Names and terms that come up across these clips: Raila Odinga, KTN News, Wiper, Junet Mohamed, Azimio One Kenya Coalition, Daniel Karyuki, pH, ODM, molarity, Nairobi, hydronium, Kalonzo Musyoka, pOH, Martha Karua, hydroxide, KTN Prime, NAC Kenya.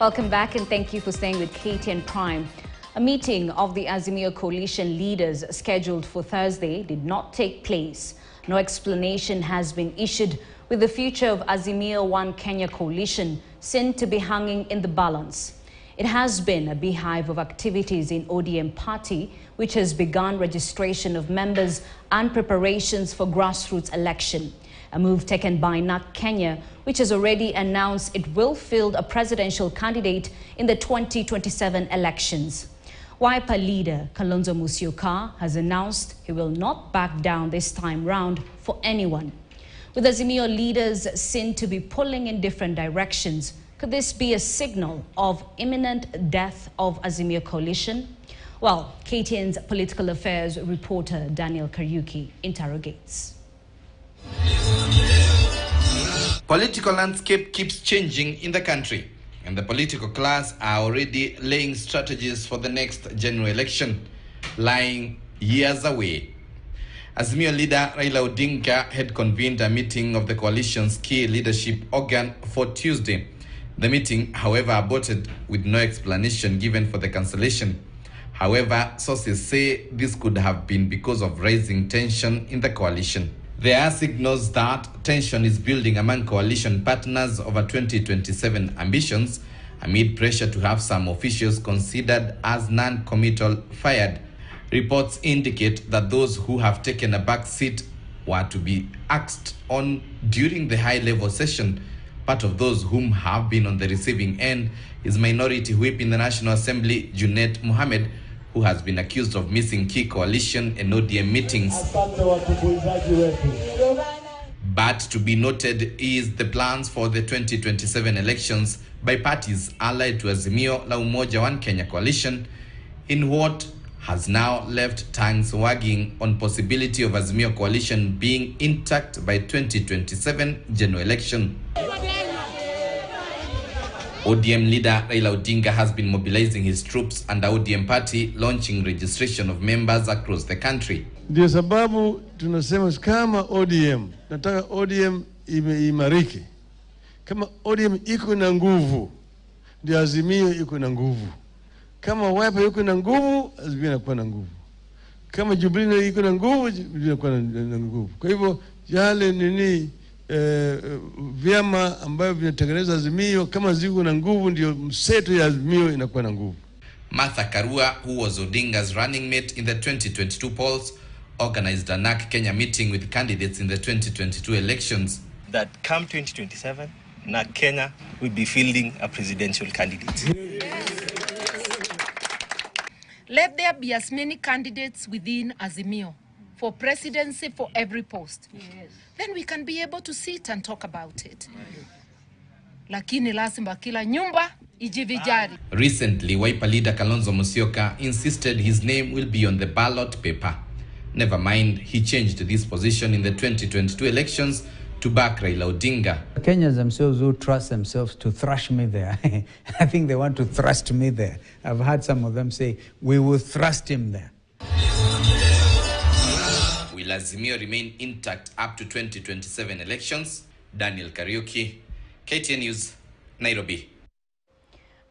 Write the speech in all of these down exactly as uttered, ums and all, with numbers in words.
Welcome back and thank you for staying with K T N Prime. A meeting of the Azimio Coalition leaders scheduled for Thursday did not take place. No explanation has been issued, with the future of Azimio One Kenya Coalition seen to be hanging in the balance. It has been a beehive of activities in O D M party, which has begun registration of members and preparations for grassroots election, a move taken by N A C Kenya, which has already announced it will field a presidential candidate in the twenty twenty-seven elections. Wiper leader Kalonzo Musyoka has announced he will not back down this time round for anyone. With Azimio leaders seen to be pulling in different directions, could this be a signal of imminent death of Azimio coalition? Well, K T N's political affairs reporter Daniel Karyuki interrogates. Political landscape keeps changing in the country, and the political class are already laying strategies for the next general election, lying years away. Azimio leader Raila Odinga had convened a meeting of the coalition's key leadership organ for Tuesday. The meeting, however, aborted with no explanation given for the cancellation. However, sources say this could have been because of rising tension in the coalition. There are signals that tension is building among coalition partners over twenty twenty-seven ambitions, amid pressure to have some officials considered as non-committal fired. Reports indicate that those who have taken a back seat were to be axed on during the high-level session. Part of those whom have been on the receiving end is Minority Whip in the National Assembly, Junet Mohamed, who has been accused of missing key coalition and O D M meetings. But to be noted is the plans for the twenty twenty-seven elections by parties allied to Azimio La Umoja One Kenya Coalition, in what has now left tongues wagging on possibility of Azimio coalition being intact by twenty twenty-seven general election. O D M leader Raila Odinga has been mobilizing his troops under O D M party, launching registration of members across the country. Ndio sababu tunasema kama O D M, nataka O D M imeimariki. Kama O D M iko na nguvu, ndio Azimio iko na nguvu. Kama Wiper iko na nguvu, Azimio inakuwa na nguvu. Kama Jubilee iko na nguvu, Jubilee inakuwa na nguvu. Kwa hivyo yale nini Eh, vyama ambavyo vinatengeneza Azimio kama ziko na nguvu ndio mseto ya Azimio inakuwa na nguvu. Martha Karua, who was Odinga's running mate in the twenty twenty-two polls, organized a N A C Kenya meeting with candidates in the twenty twenty-two elections. That come twenty twenty-seven, N A C Kenya will be fielding a presidential candidate. Let there be as many candidates within Azimio for presidency, for every post. Yes. Then we can be able to sit and talk about it. Yes. Lakini lazima kila nyumba ijivijari. Recently, Wiper leader Kalonzo Musyoka insisted his name will be on the ballot paper. Never mind, he changed this position in the twenty twenty-two elections to back Raila Odinga. Kenyans themselves who trust themselves to thrash me there. I think they want to thrust me there. I've heard some of them say, we will thrust him there. Will Azimio remain intact up to twenty twenty-seven elections? Daniel Karyuki, K T N News, Nairobi.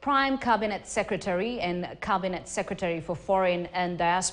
Prime Cabinet Secretary and Cabinet Secretary for Foreign and Diaspora